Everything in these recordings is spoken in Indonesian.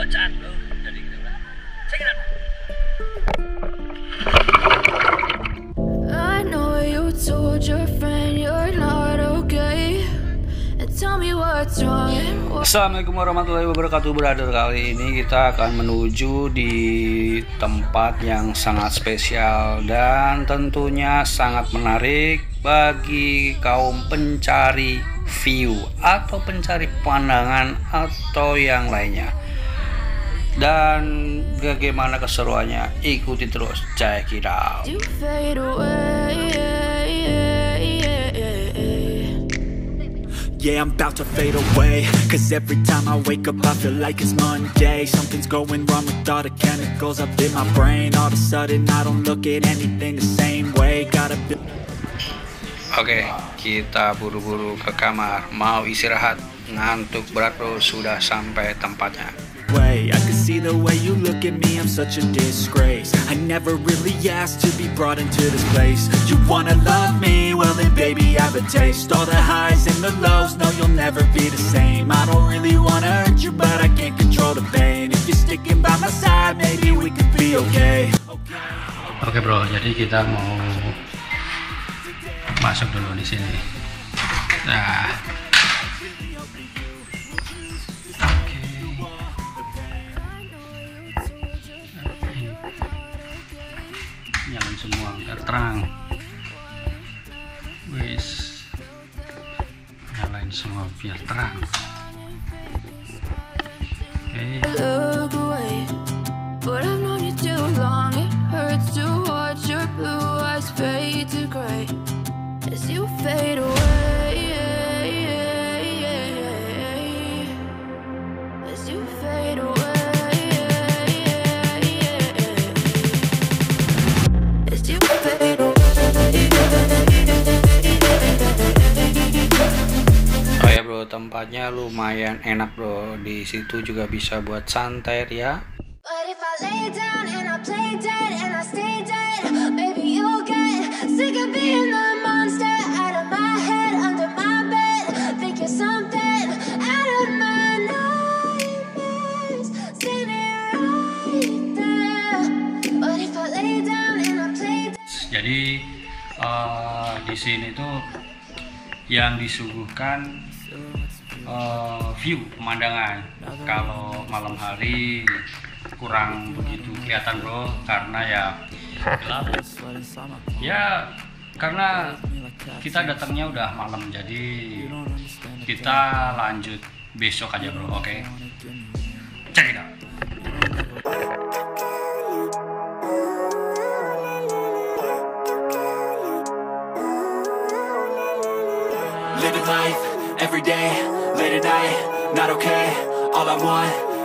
loncat loh jadi gitu lah. Check it out. I know you told your friend you're not okay. And tell me what's wrong. Assalamualaikum warahmatullahi wabarakatuh, brother. Kali ini kita akan menuju di tempat yang sangat spesial dan tentunya sangat menarik bagi kaum pencari view atau pencari pandangan atau yang lainnya. Dan bagaimana keseruannya, ikuti terus, check it out. Yeah, I'm about to fade away. Cause every time I wake up I feel like it's Monday. Something's going wrong with all the chemicals up in my brain. All of a sudden I don't look at anything the same way. Gotta be... Oke, kita buru-buru ke kamar, mau istirahat, ngantuk berat bro, sudah sampai tempatnya. I can see the way you look at me, I'm such a disgrace. I never really asked to be brought into this place. You wanna love me, well then baby I have a taste. All the highs and the lows, no you'll never be the same. I don't really wanna hurt you, but I can't control the pain. If you're sticking by my side, maybe we could be okay. Oke bro, jadi kita mau masuk dulu di sini. Nah, oke. Nyalain semua biar terang. Wis, nyalain semua biar terang. Oke. As you fade away, as you fade away, as you fade away. Oh ya bro, tempatnya lumayan enak bro. Di situ juga bisa buat santai ya. But if I lay down and I play dead and I stay dead, maybe you'll get sick of being the Jadi di sini tuh yang disuguhkan view pemandangan. Kalau malam hari kurang begitu kelihatan bro, karena ya gelap. Ya karena kita datangnya udah malam, jadi kita lanjut besok aja bro, oke? Check it out. Every day, late at night, not okay. All I want,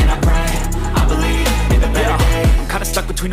and I pray, I believe in the better days. Kinda stuck between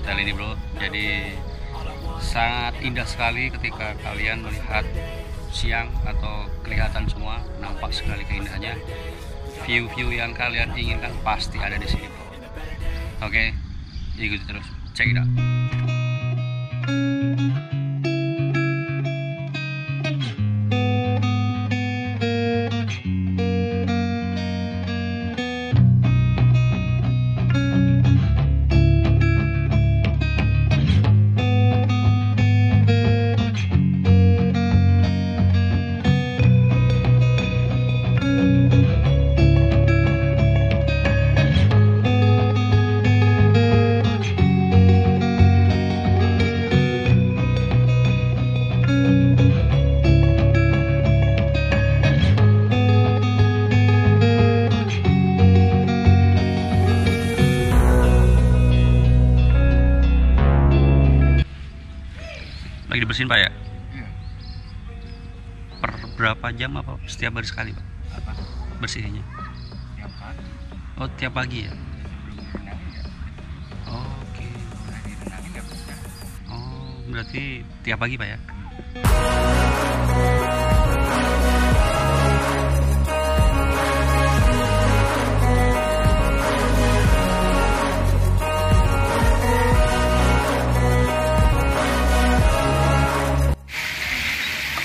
hotel ini bro, jadi sangat indah sekali ketika kalian melihat siang atau kelihatan semua, nampak sekali keindahannya. View-view yang kalian inginkan pasti ada di sini, bro. Oke, ikuti terus, check it out. Lagi dibersihin, Pak, ya? Iya. Per berapa jam apa setiap hari sekali, Pak? Apa? Bersihinnya? Tiap pagi. Oh, tiap pagi ya? Sebelum renangin ya. Oh, oke. Lagi renangin ya, Pak. Oh, berarti tiap pagi, Pak, ya?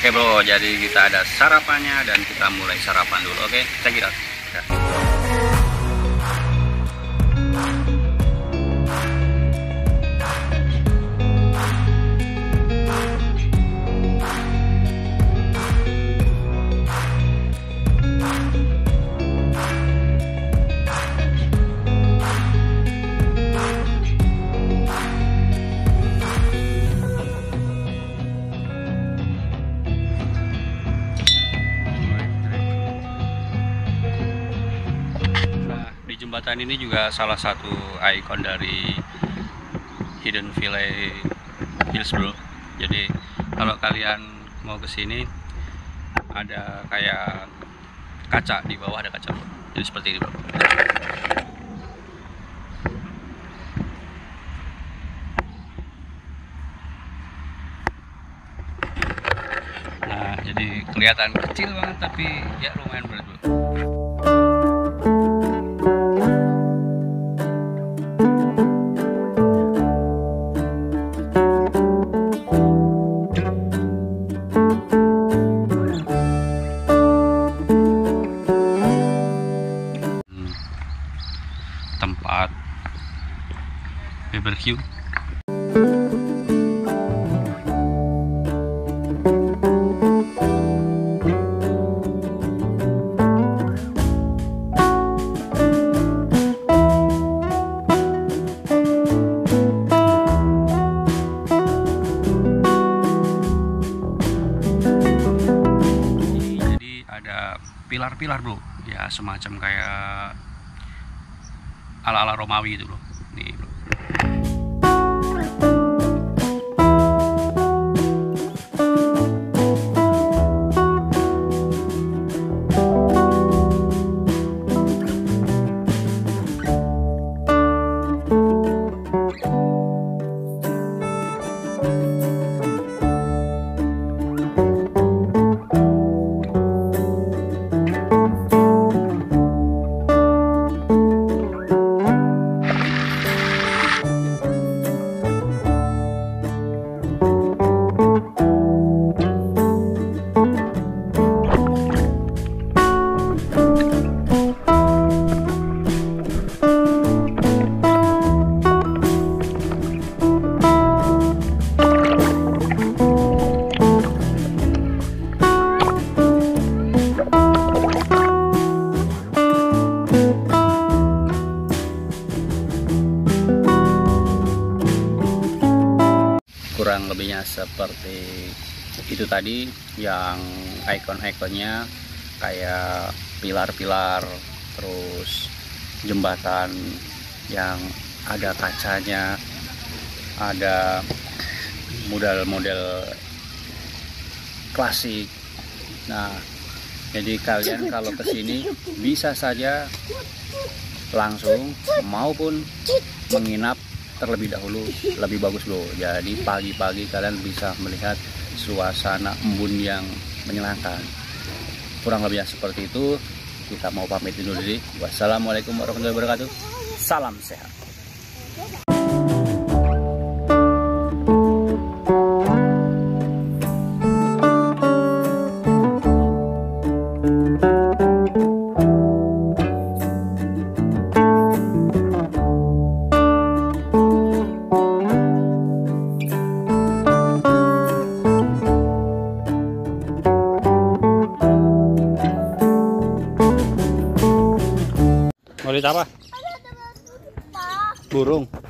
Oke, bro, jadi kita ada sarapannya dan kita mulai sarapan dulu. Oke, check it out. Jembatan ini juga salah satu ikon dari Hidden Valley Hills, bro. Jadi kalau kalian mau kesini ada kayak kaca, di bawah ada kaca, bro. Jadi seperti ini, bro. Nah, jadi kelihatan kecil banget tapi ya lumayan berat, bro. Tempat barbecue. Jadi ada pilar-pilar, bro, ya, semacam kayak ala-ala Romawi itu, bro. Nih, bro. Kurang lebihnya seperti itu tadi, yang ikon-ikonnya kayak pilar-pilar, terus jembatan yang ada kacanya, ada model-model klasik. Nah, jadi kalian kalau kesini bisa saja langsung maupun menginap terlebih dahulu, lebih bagus, bro. Jadi pagi-pagi kalian bisa melihat suasana embun yang menyenangkan. Kurang lebihnya seperti itu. Kita mau pamit dulu diri. Wassalamualaikum warahmatullahi wabarakatuh. Salam sehat. Apa? Burung.